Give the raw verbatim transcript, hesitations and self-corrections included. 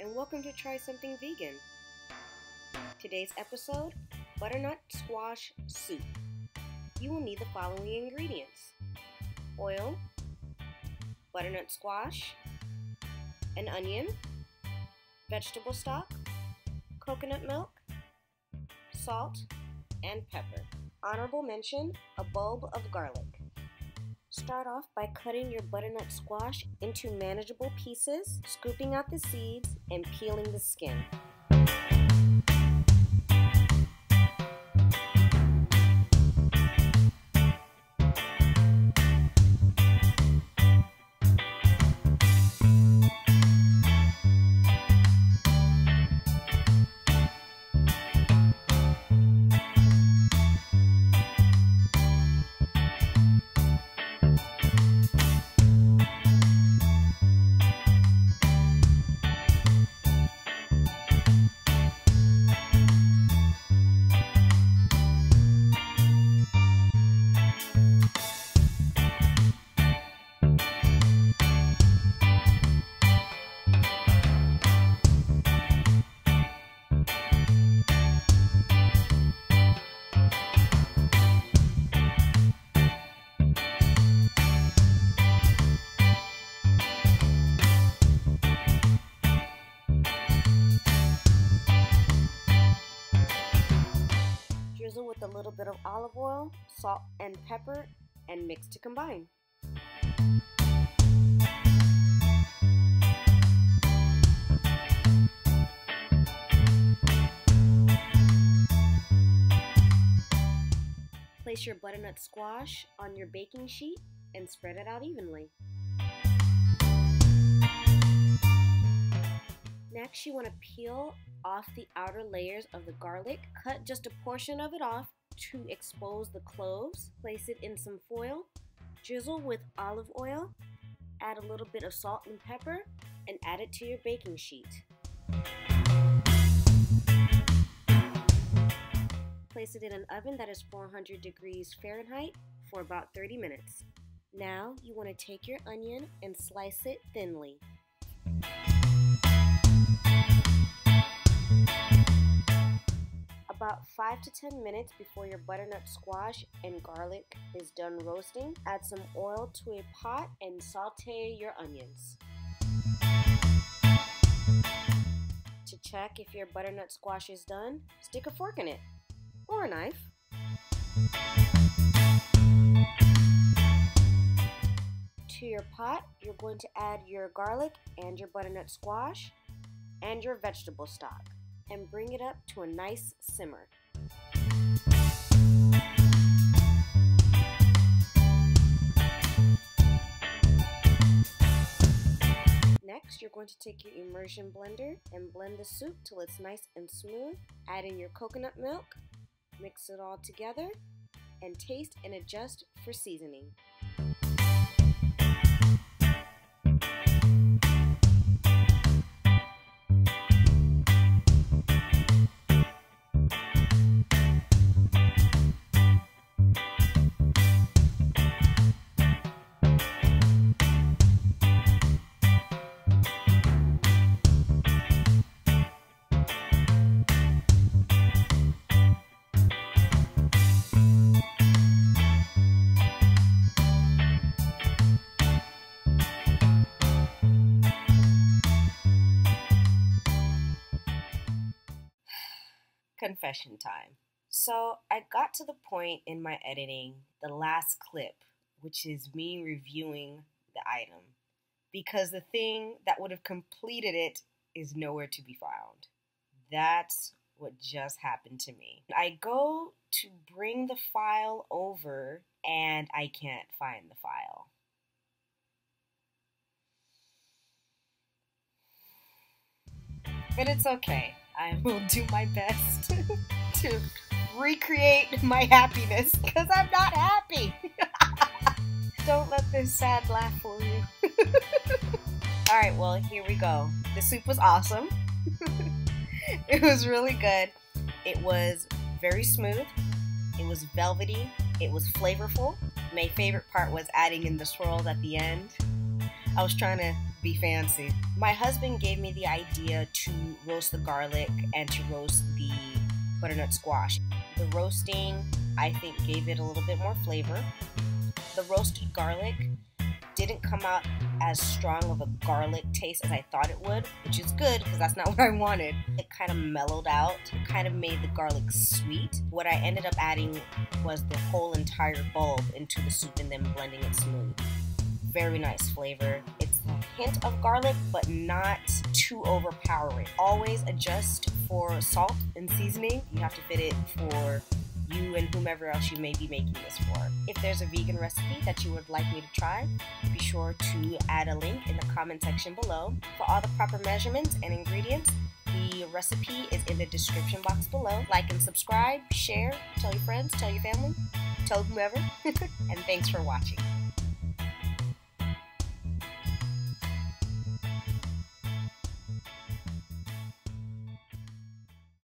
and welcome to Try Something Vegan. Today's episode, butternut squash soup. You will need the following ingredients: oil, butternut squash, an onion, vegetable stock, coconut milk, salt, and pepper. Honorable mention, a bulb of garlic. Start off by cutting your butternut squash into manageable pieces, scooping out the seeds, and peeling the skin. Drizzle with a little bit of olive oil, salt, and pepper, and mix to combine. Place your butternut squash on your baking sheet and spread it out evenly. Next, you want to peel off the outer layers of the garlic. Cut just a portion of it off to expose the cloves. Place it in some foil. Drizzle with olive oil. Add a little bit of salt and pepper and add it to your baking sheet. Place it in an oven that is four hundred degrees Fahrenheit for about thirty minutes. Now, you want to take your onion and slice it thinly. About five to ten minutes before your butternut squash and garlic is done roasting, add some oil to a pot and saute your onions. To check if your butternut squash is done, stick a fork in it, or a knife. To your pot, you're going to add your garlic and your butternut squash and your vegetable stock, and bring it up to a nice simmer. Next, you're going to take your immersion blender and blend the soup till it's nice and smooth. Add in your coconut milk, mix it all together, and taste and adjust for seasoning. Confession time. So I got to the point in my editing, the last clip, which is me reviewing the item, because the thing that would have completed it is nowhere to be found. That's what just happened to me. I go to bring the file over and I can't find the file. But it's okay. I will do my best to recreate my happiness, because I'm not happy. Don't let this sad laugh fool you. All right, well, here we go. The soup was awesome. It was really good. It was very smooth. It was velvety. It was flavorful. My favorite part was adding in the swirls at the end. I was trying to be fancy. My husband gave me the idea to roast the garlic and to roast the butternut squash. The roasting, I think, gave it a little bit more flavor. The roasted garlic didn't come out as strong of a garlic taste as I thought it would, which is good because that's not what I wanted. It kind of mellowed out. It kind of made the garlic sweet. What I ended up adding was the whole entire bulb into the soup and then blending it smooth. Very nice flavor. It's a hint of garlic, but not too overpowering. Always adjust for salt and seasoning. You have to fit it for you and whomever else you may be making this for. If there's a vegan recipe that you would like me to try, be sure to add a link in the comment section below. For all the proper measurements and ingredients, the recipe is in the description box below. Like and subscribe, share, tell your friends, tell your family, tell whomever, and thanks for watching.